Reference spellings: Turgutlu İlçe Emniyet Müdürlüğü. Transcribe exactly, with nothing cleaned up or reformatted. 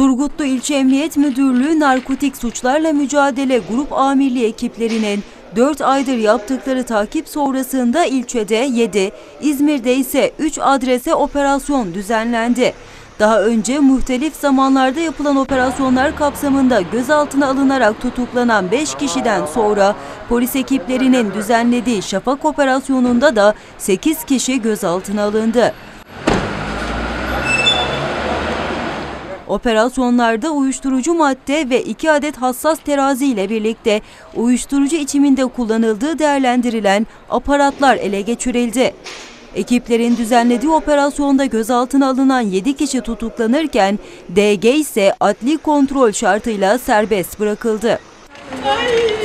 Turgutlu İlçe Emniyet Müdürlüğü Narkotik Suçlarla Mücadele Grup Amirliği ekiplerinin dört aydır yaptıkları takip sonrasında ilçede yedi, İzmir'de ise üç adrese operasyon düzenlendi. Daha önce muhtelif zamanlarda yapılan operasyonlar kapsamında gözaltına alınarak tutuklanan beş kişiden sonra polis ekiplerinin düzenlediği Şafak operasyonunda da sekiz kişi gözaltına alındı. Operasyonlarda uyuşturucu madde ve iki adet hassas terazi ile birlikte uyuşturucu içiminde kullanıldığı değerlendirilen aparatlar ele geçirildi. Ekiplerin düzenlediği operasyonda gözaltına alınan yedi kişi tutuklanırken D G ise adli kontrol şartıyla serbest bırakıldı. Ay.